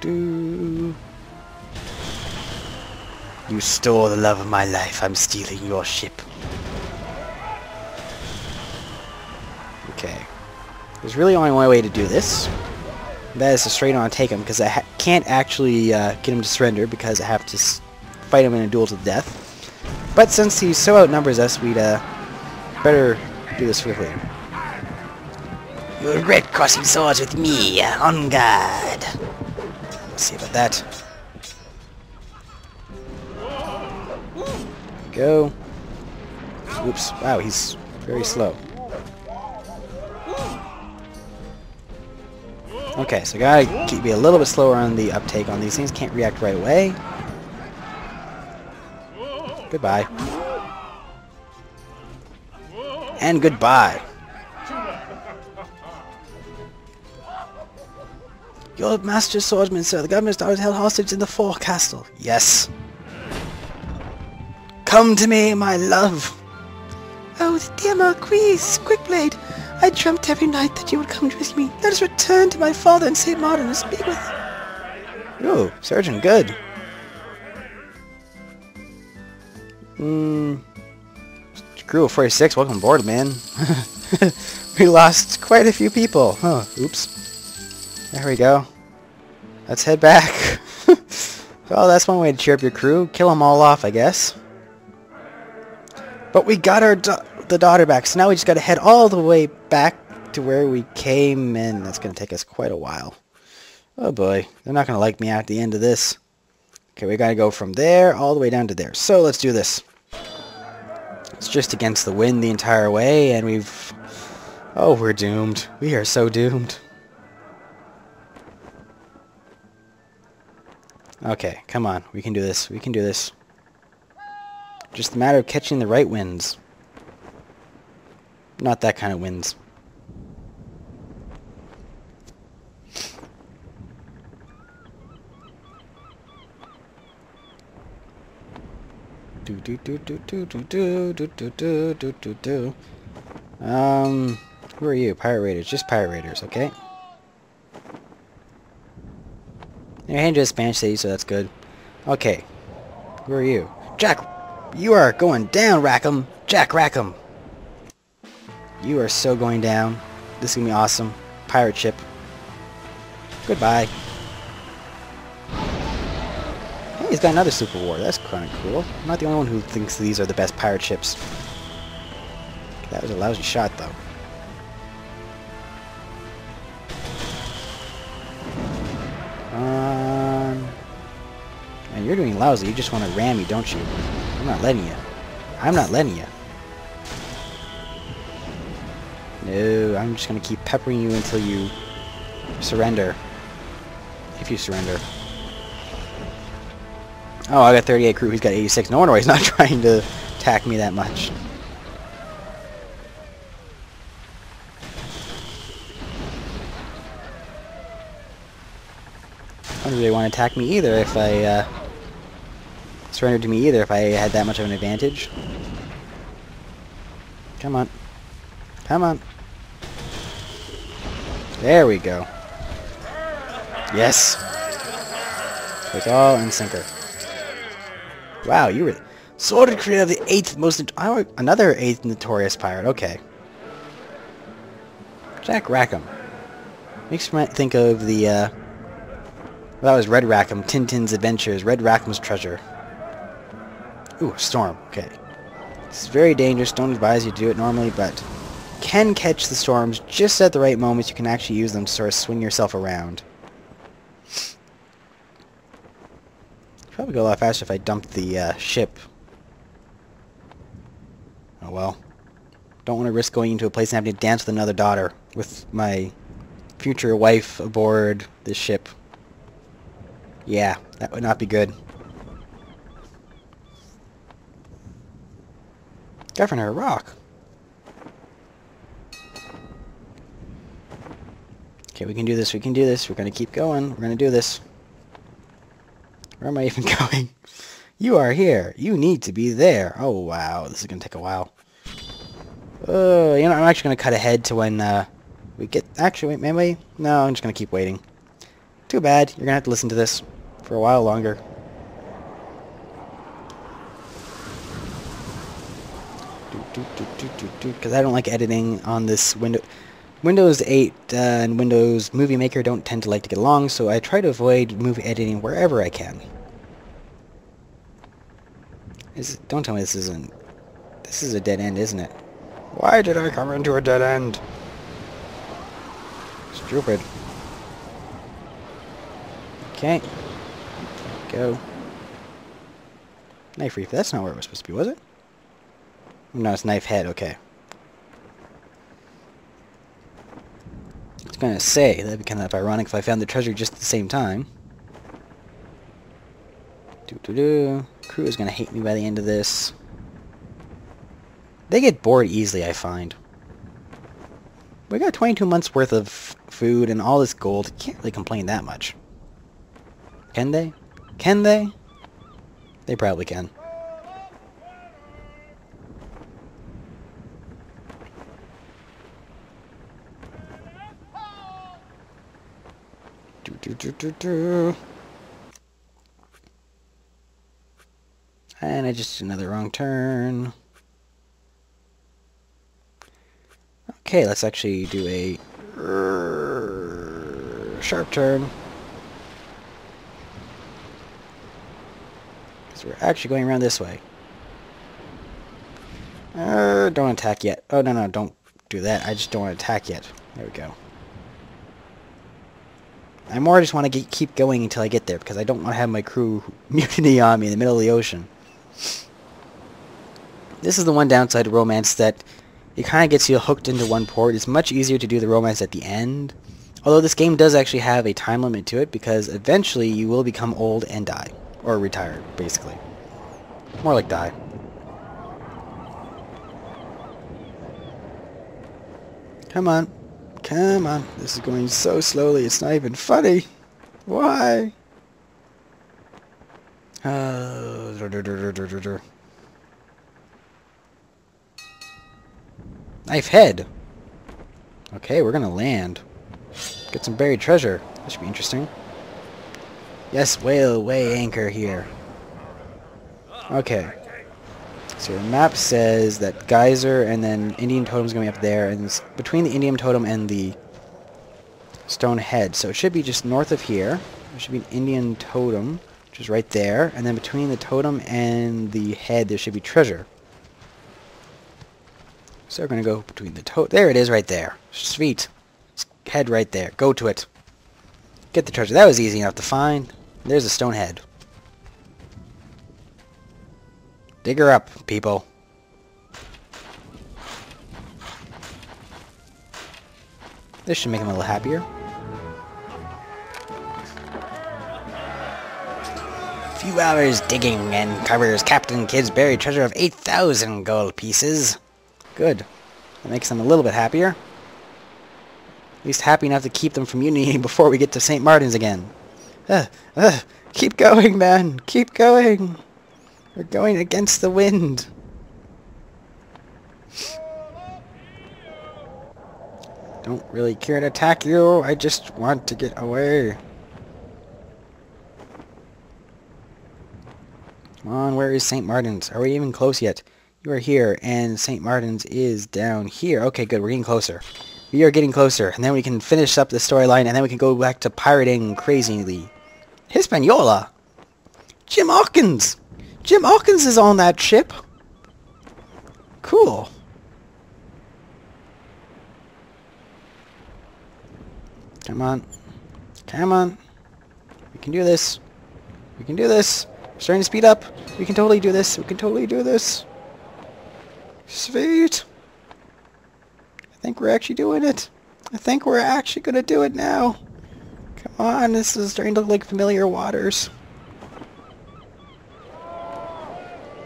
do. You stole the love of my life. I'm stealing your ship. Okay. There's really only one way to do this. That is to straight on take him, because I can't actually get him to surrender, because I have to fight him in a duel to the death. But since he so outnumbers us, we'd better do this swiftly. You'll regret crossing swords with me, on guard. Let's see about that. Go. Oops. Wow, he's very slow. Okay, so gotta be a little bit slower on the uptake on these things. Can't react right away. Goodbye. And goodbye. Your master swordsman, sir. The governor's daughter is held hostage in the forecastle. Yes. Come to me, my love. Oh, the dear Marquise Quickblade. I dreamt every night that you would come to rescue me. Let us return to my father in St. Martin and speak with him. Ooh, Surgeon, good. Crew of 46, welcome aboard, man. We lost quite a few people. Huh, oops. There we go. Let's head back. Well, that's one way to cheer up your crew. Kill them all off, I guess. But we got our the daughter back, so now we just gotta head all the way back to where we came in. That's gonna take us quite a while. Oh boy, they're not gonna like me at the end of this. Okay, we gotta go from there all the way down to there. So let's do this. It's just against the wind the entire way, and we've... Oh, we're doomed. We are so doomed. Okay, come on. We can do this. We can do this. Just a matter of catching the right winds. Not that kind of winds. Who are you? Pirate Raiders. Just Pirate Raiders, okay? They're heading to the Spanish city, so that's good. Okay. Who are you? Jack! You are going down, Rackham! Jack Rackham! You are so going down. This is gonna be awesome. Pirate ship. Goodbye. Hey, he's got another super war. That's kind of cool. I'm not the only one who thinks these are the best pirate ships. That was a lousy shot, though. And you're doing lousy. You just want to ram me, don't you? I'm not letting you. I'm not letting you. No, I'm just going to keep peppering you until you surrender. If you surrender. Oh, I got 38 crew. He's got 86. No wonder why he's not trying to attack me that much. I don't really want to attack me either if I surrendered to me either if I had that much of an advantage. Come on. Come on. There we go. Yes. Take all and sinker. Wow, you were... Sword creator of the 8th most... another 8th notorious pirate, okay. Jack Rackham. Makes me think of the... Well, that was Red Rackham, Tintin's Adventures, Red Rackham's Treasure. Ooh, a storm, okay. It's very dangerous, don't advise you to do it normally, but... can catch the storms just at the right moments. You can actually use them to sort of swing yourself around. Probably go a lot faster if I dumped the ship. Oh well. Don't want to risk going into a place and having to dance with another daughter with my future wife aboard this ship. Yeah, that would not be good. Governor Rock. Okay, we can do this, we can do this, we're gonna keep going, we're gonna do this. Where am I even going? You are here, you need to be there. Oh wow, this is gonna take a while. Oh, you know, I'm actually gonna cut ahead to when we get... Actually, wait, maybe? No, I'm just gonna keep waiting. Too bad. You're going to have to listen to this for a while longer. Because I don't like editing on this window. Windows 8 and Windows Movie Maker don't tend to like to get along, so I try to avoid movie editing wherever I can. Don't tell me this isn't... This is a dead end, isn't it? Why did I come into a dead end? Stupid. Okay. Go. Knife Reef. That's not where it was supposed to be, was it? No, it's Knife Head. Okay. I was going to say, that'd be kind of ironic if I found the treasure just at the same time. Doo-doo-doo. Crew is going to hate me by the end of this. They get bored easily, I find. We got 22 months worth of food and all this gold. Can't really complain that much. Can they? Can they? They probably can. Do-do-do-do-do. And I just did another wrong turn. Okay, let's actually do a sharp turn. So we're actually going around this way. Don't attack yet. Oh, no, don't do that. I just don't want to attack yet. There we go. I more just want to keep going until I get there, because I don't want to have my crew mutiny on me in the middle of the ocean. This is the one downside to romance, that it kind of gets you hooked into one port. It's much easier to do the romance at the end. Although this game does actually have a time limit to it, because eventually you will become old and die. Or retire, basically. More like die. Come on. Come on. This is going so slowly, it's not even funny. Why? Knife Head. Okay, we're gonna land. Get some buried treasure. That should be interesting. Yes, whale, weigh anchor here. Okay. So your map says that Geyser and then Indian Totem's gonna be up there, and it's between the Indian Totem and the Stone Head. So it should be just north of here. There should be an Indian Totem, which is right there, and then between the Totem and the Head there should be treasure. So we're going to go between the toe... There it is right there. Sweet. Head right there. Go to it. Get the treasure. That was easy enough to find. There's a stone head. Dig her up, people. This should make him a little happier. A few hours digging uncovers Captain Kidd's buried treasure of 8,000 gold pieces. Good. That makes them a little bit happier. At least happy enough to keep them from mutinying before we get to St. Martin's again. Keep going, man. Keep going. We're going against the wind. Don't really care to attack you. I just want to get away. Come on, where is St. Martin's? Are we even close yet? You are here, and St. Martin's is down here. Okay, good. We're getting closer. We are getting closer, and then we can finish up the storyline, and then we can go back to pirating crazily. Hispaniola! Jim Hawkins! Jim Hawkins is on that ship! Cool. Come on. Come on. We can do this. We can do this. We're starting to speed up. We can totally do this. We can totally do this. Sweet! I think we're actually doing it. I think we're actually gonna do it now. Come on, this is starting to look like familiar waters.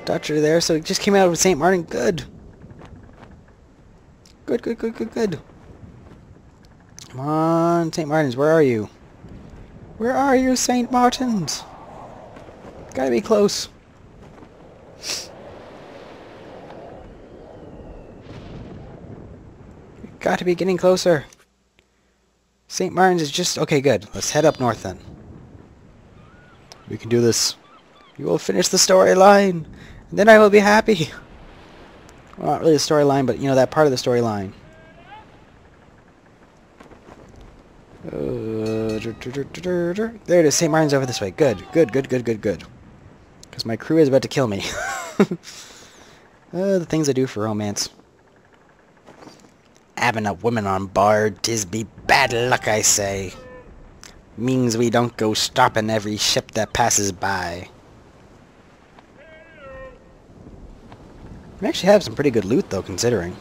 Dutcher there, so it just came out of St. Martin. Good. Good, good, good, good, good. Come on, St. Martin's, where are you? Where are you, St. Martin's? Gotta be close. Got to be getting closer. St. Martin's is just... Okay, good. Let's head up north then. We can do this. You will finish the storyline. Then I will be happy. Well, not really the storyline, but, you know, that part of the storyline. There it is. St. Martin's over this way. Good. Good, good, good, good, good. Because my crew is about to kill me. The things I do for romance. Having a woman on board, 'tis be bad luck, I say. Means we don't go stopping every ship that passes by. We actually have some pretty good loot, though, considering.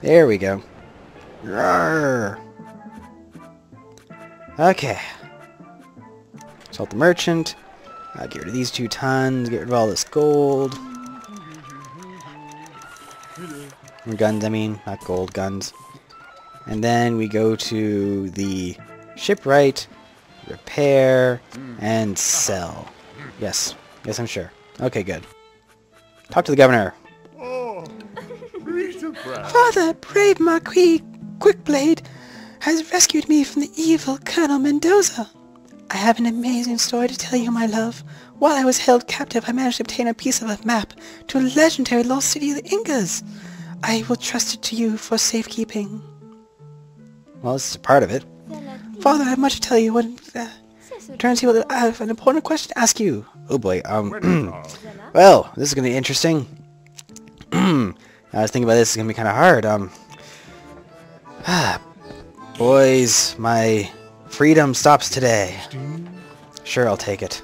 There we go. Roar. Okay. Salt the merchant. I'll get rid of these 2 tons, get rid of all this gold. Or guns, I mean. Not gold, guns. And then we go to the shipwright, repair, and sell. Yes. Yes, I'm sure. Okay, good. Talk to the governor. Oh, Father, brave Marquise Quickblade has rescued me from the evil Colonel Mendoza. I have an amazing story to tell you, my love. While I was held captive, I managed to obtain a piece of a map to a legendary lost city of the Incas. I will trust it to you for safekeeping. Well, this is part of it. Father, I have much to tell you. It turns out that I have an important question to ask you. Oh boy, well, this is going to be interesting. I was thinking about this is going to be kind of hard. Boys, my freedom stops today. Sure, I'll take it.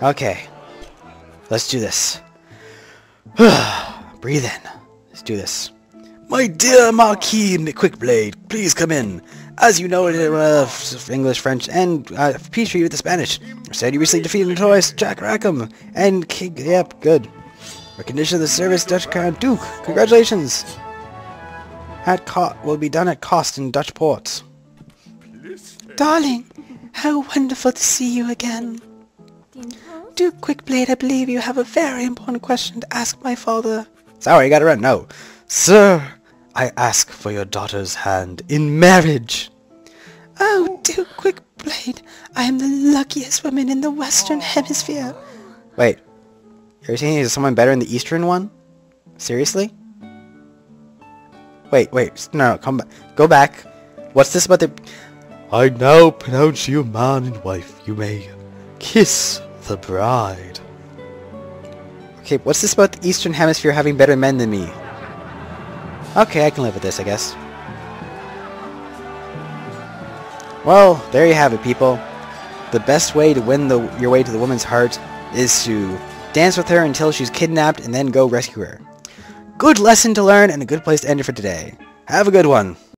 Okay. Let's do this. Breathe in. Let's do this. My dear Marquise Quickblade, please come in. As you know, English, French, and peace for you with the Spanish. You said you recently defeated notorious Jack Rackham and King. Yep, good. Recognition of the service, Dutch Crown Duke. Congratulations. Hat caught will be done at cost in Dutch ports. Darling, how wonderful to see you again. Duke Quickblade, I believe you have a very important question to ask my father. Sorry, you gotta run. No. Sir, I ask for your daughter's hand in marriage. Oh, Duke Quickblade, I am the luckiest woman in the Western Hemisphere. Wait, are you saying there's someone better in the Eastern one? Seriously? Wait, no, come back. Go back. What's this about the... I now pronounce you man and wife. You may kiss the bride. Okay, what's this about the Eastern Hemisphere having better men than me? Okay, I can live with this, I guess. Well, there you have it, people. The best way to win your way to the woman's heart is to dance with her until she's kidnapped and then go rescue her. Good lesson to learn and a good place to end it for today. Have a good one.